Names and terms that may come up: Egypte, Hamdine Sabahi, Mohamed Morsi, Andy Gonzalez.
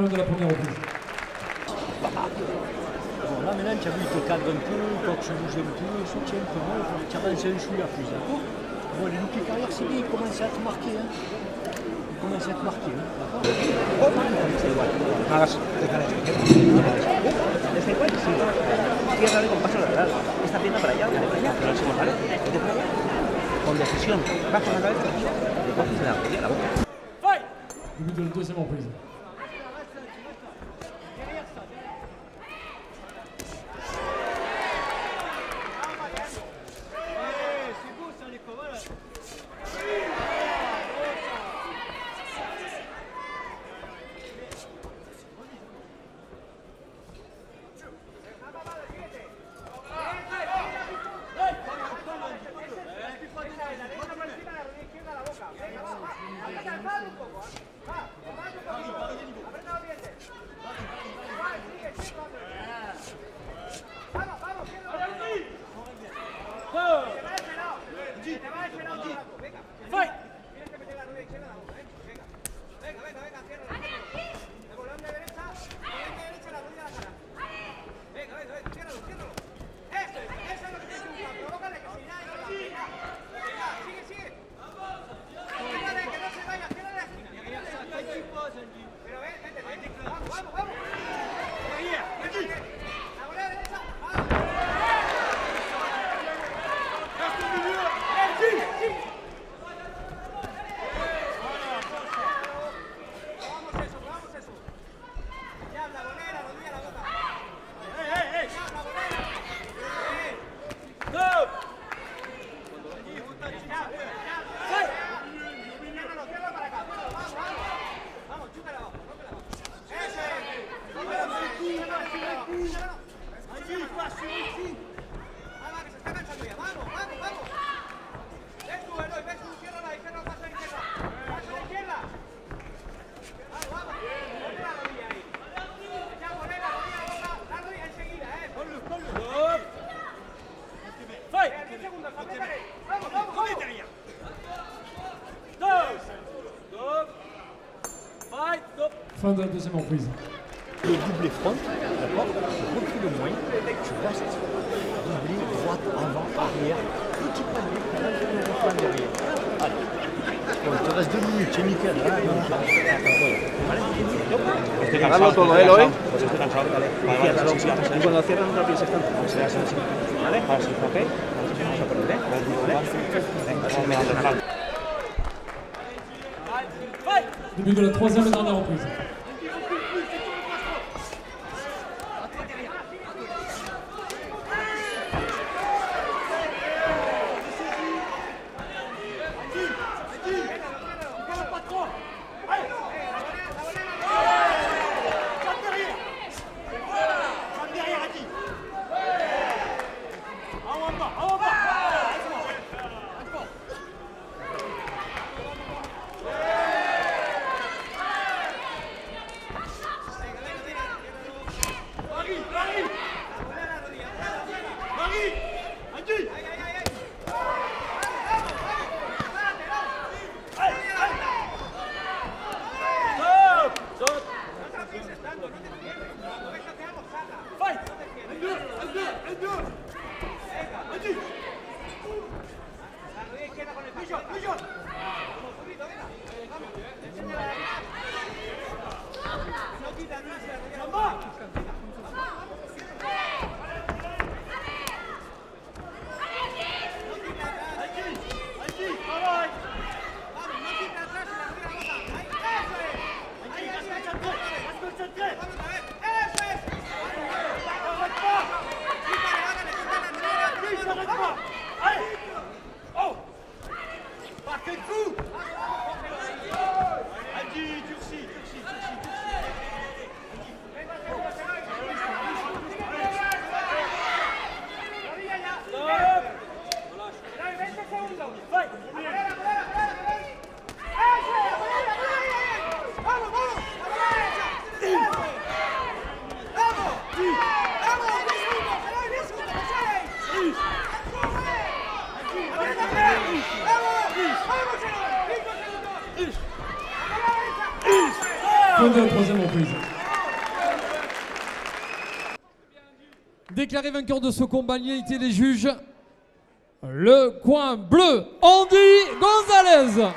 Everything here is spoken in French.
De la première reprise. Bon, là maintenant, tu as vu, il te cadre un peu, quand tu bouges un peu, soutiens un peu, bon, tu avances un chouïa plus, d'accord? Bon, les loupés carrières, c'est bien, ils commencent à te marquer, hein? Ils commencent à te marquer, hein? D'accord? Ah, desde igual, sí. Tienes que darle con paso a la verdad. Esta pierna para allá, una de playa, pero si no vale, de playa, con decisión, vas con la cabeza, le coges la rodilla, la boca. ¡Fai! Début de la deuxième reprise. Fin de la deuxième reprise. Le doublé front, d'accord, recule le moins, tu restes doublé droite, avant, arrière, petit pas de derrière. Allez, bon, il te reste 2 minutes, c'est nickel. Agarralo todo, ¿eh, Loe? Pues estoy cansado. Y cuando cierras otra pieza, consideras así. ¿Vale? Ahora sí, ok. Ahora sí, vamos a perder, ¿eh? Vale. Début de la troisième et dernière reprise. Condé en troisième reprise. Déclaré vainqueur de ce combat, l'égalité des juges, le coin bleu, Andy Gonzalez.